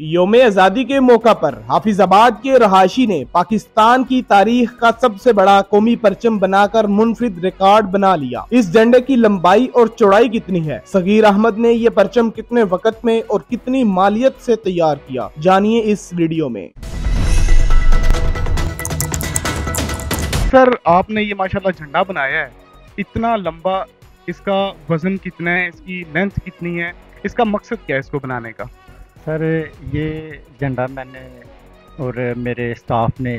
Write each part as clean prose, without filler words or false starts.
योम आज़ादी के मौका पर हाफिजाबाद के रहाशी ने पाकिस्तान की तारीख का सबसे बड़ा कौमी परचम बनाकर मुनफरिद रिकॉर्ड बना लिया। इस झंडे की लंबाई और चौड़ाई कितनी है? सगीर अहमद ने ये परचम कितने वक्त में और कितनी मालियत से तैयार किया, जानिए इस वीडियो में। सर, आपने ये माशाल्लाह झंडा बनाया है, इतना लंबा, इसका वजन कितना है, इसकी लेंथ कितनी है, इसका मकसद क्या है इसको बनाने का? सर, ये झंडा मैंने और मेरे स्टाफ ने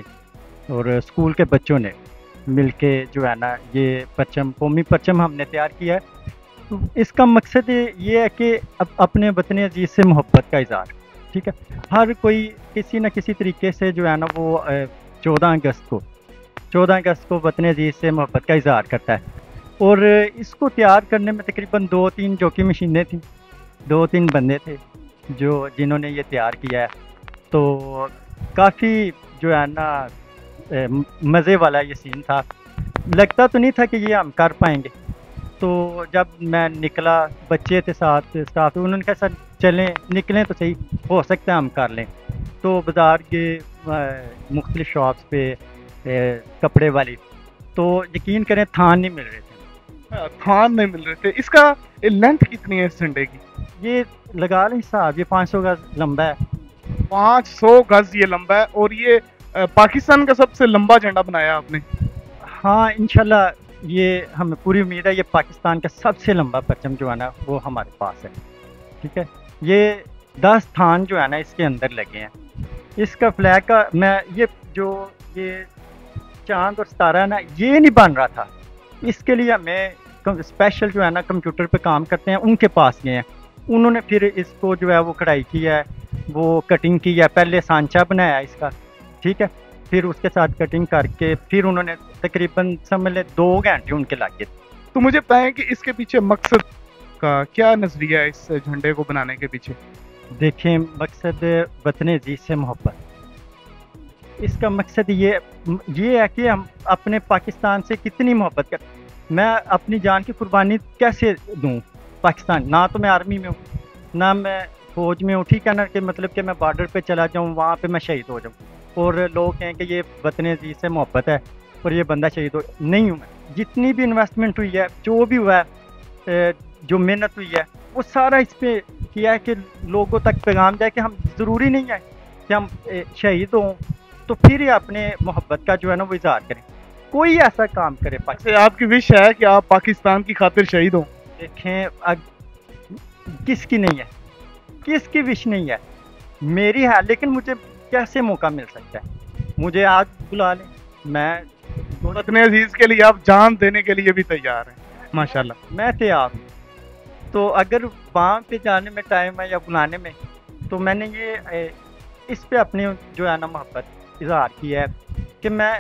और स्कूल के बच्चों ने मिलके जो है ना, ये परचम, कौमी परचम हमने तैयार किया है। तो इसका मकसद ये है कि अपने वतन अजीज से मोहब्बत का इजहार, ठीक है। हर कोई किसी न किसी तरीके से जो है ना वो 14 अगस्त को वतन अजीज से मोहब्बत का इजहार करता है। और इसको तैयार करने में तकरीबन 2-3 जॉकी मशीनें थीं, 2-3 बंदे थे जो जिन्होंने ये तैयार किया है। तो काफ़ी जो है ना मज़े वाला ये सीन था, लगता तो नहीं था कि ये हम कर पाएंगे। तो जब मैं निकला, बच्चे थे साथ स्टाफ, उन्होंने कहा सर चलें निकलें तो सही, हो सकता है हम कर लें। तो बाज़ार के मुख्तलिफ शॉप्स पे कपड़े वाली, तो यकीन करें थान नहीं मिल रहे थे। इसका लेंथ कितनी है इस झंडे की? ये लगा लें साहब, ये 500 गज लंबा है, 500 गज ये लंबा है। और ये पाकिस्तान का सबसे लंबा झंडा बनाया आपने? हाँ, इंशाल्लाह ये हमें पूरी उम्मीद है, ये पाकिस्तान का सबसे लंबा परचम जो है ना वो हमारे पास है, ठीक है। ये 10 थान जो है ना इसके अंदर लगे हैं। इसका फ्लैग का मैं ये चांद और सितारा ना, ये नहीं बन रहा था, इसके लिए हमें स्पेशल जो है ना कंप्यूटर पे काम करते हैं उनके पास गए हैं। उन्होंने फिर इसको जो है वो कढ़ाई की है, वो कटिंग की है, पहले सांचा बनाया इसका, ठीक है। फिर उसके साथ कटिंग करके फिर उन्होंने तकरीबन समझ लें 2 घंटे उनके लगे। तो मुझे बताएं कि इसके पीछे मकसद का क्या नज़रिया है, इस झंडे को बनाने के पीछे? देखें, मकसद वतन अजीज से मोहब्बत, इसका मकसद ये है कि हम अपने पाकिस्तान से कितनी मोहब्बत करते। मैं अपनी जान की कुर्बानी कैसे दूं पाकिस्तान, ना तो मैं आर्मी में हूँ ना मैं फौज में हूँ, ठीक है ना, कि मतलब कि मैं बॉर्डर पे चला जाऊँ, वहाँ पे मैं शहीद हो जाऊँ और लोग कहें कि ये वतन अजीज से मोहब्बत है और ये बंदा शहीद हो नहीं हूँ। जितनी भी इन्वेस्टमेंट हुई है, जो भी हुआ है, जो मेहनत हुई है, वो सारा इस पर किया है कि लोगों तक पैगाम जाए कि हम, ज़रूरी नहीं है कि हम शहीद हों तो फिर अपने मोहब्बत का जो है ना वो इजहार करें, कोई ऐसा काम करे। आपकी विश है कि आप पाकिस्तान की खातिर शहीद हों? देखें, किसकी नहीं है, किसकी विश नहीं है, मेरी है। लेकिन मुझे कैसे मौका मिल सकता है, मुझे आज बुला लें, मैं वतन अजीज के लिए आप जान देने के लिए भी तैयार हैं। माशाल्लाह, मैं तैयार हूँ। तो अगर वहाँ पे जाने में टाइम है या बुलाने में, तो मैंने ये इस पर अपनी जो है ना मोहब्बत इजहार किया है कि मैं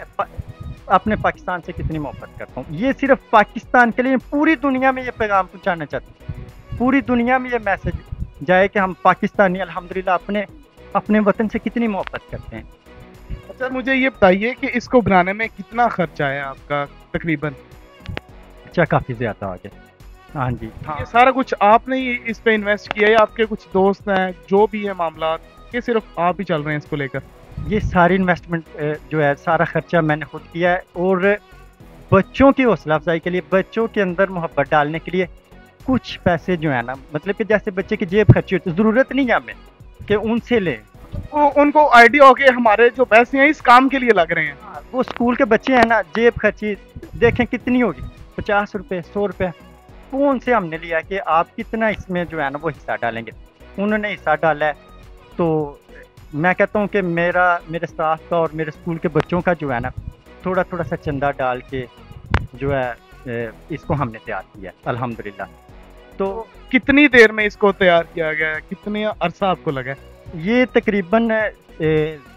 अपने पाकिस्तान से कितनी मोहब्बत करता हूँ। ये सिर्फ पाकिस्तान के लिए, पूरी दुनिया में ये पैगाम पहुँचाना चाहता हूँ, पूरी दुनिया में ये मैसेज जाए कि हम पाकिस्तानी अल्हम्दुलिल्लाह अपने वतन से कितनी मोहब्बत करते हैं। अच्छा, मुझे ये बताइए कि इसको बनाने में कितना खर्चा है आपका तकरीबन? अच्छा, काफ़ी ज़्यादा आ गया। हाँ जी, हाँ, सारा कुछ आपने ही इस पर इन्वेस्ट किया है? आपके कुछ दोस्त हैं, जो भी है मामला, ये सिर्फ आप ही चल रहे हैं इसको लेकर? ये सारी इन्वेस्टमेंट जो है, सारा खर्चा मैंने खुद किया है। और बच्चों की हौसला अफजाई के लिए, बच्चों के अंदर मोहब्बत डालने के लिए कुछ पैसे जो है ना, मतलब कि जैसे बच्चे की जेब खर्ची होती है, ज़रूरत नहीं है हमें कि उनसे लें, उनको आइडिया हो कि हमारे जो पैसे हैं इस काम के लिए लग रहे हैं। वो स्कूल के बच्चे हैं ना, जेब खर्ची देखें कितनी होगी, 50 रुपये, 100 रुपये। वो उनसे हमने लिया कि आप कितना इसमें जो है ना वो हिस्सा डालेंगे, उन्होंने हिस्सा डाला है। तो मैं कहता हूँ कि मेरे स्टाफ का और मेरे स्कूल के बच्चों का जो है ना थोड़ा थोड़ा सा चंदा डाल के जो है इसको हमने तैयार किया अल्हम्दुलिल्लाह। तो कितनी देर में इसको तैयार किया गया, कितने अरसा आपको लगा? ये तकरीबन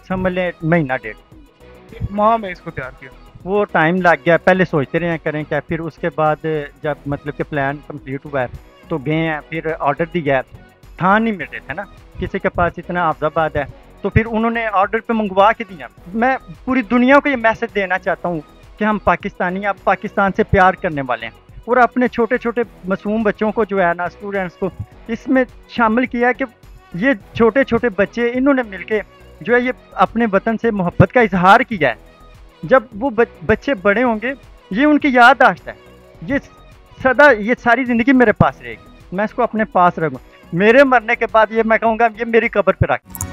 समझ लें महीना 1.5 माह में इसको तैयार किया। वो टाइम लग गया, पहले सोचते रहे करें क्या, फिर उसके बाद जब मतलब कि प्लान कम्प्लीट हुआ है तो गए हैं, फिर ऑर्डर दिया है। थान नहीं मिल रहे थे ना किसी के पास, इतना हाफिजाबाद है, तो फिर उन्होंने ऑर्डर पे मंगवा के दिया। मैं पूरी दुनिया को ये मैसेज देना चाहता हूँ कि हम पाकिस्तानी, आप पाकिस्तान से प्यार करने वाले हैं। और अपने छोटे छोटे मासूम बच्चों को जो है ना, स्टूडेंट्स को इसमें शामिल किया है कि ये छोटे छोटे बच्चे इन्होंने मिलके जो है ये अपने वतन से मोहब्बत का इजहार किया है। जब वो बच्चे बड़े होंगे ये उनकी याददाश्त है, ये सदा ये सारी ज़िंदगी मेरे पास रहेगी, मैं इसको अपने पास रखूँ। मेरे मरने के बाद ये मैं कहूँगा ये मेरी कब्र पर रखें।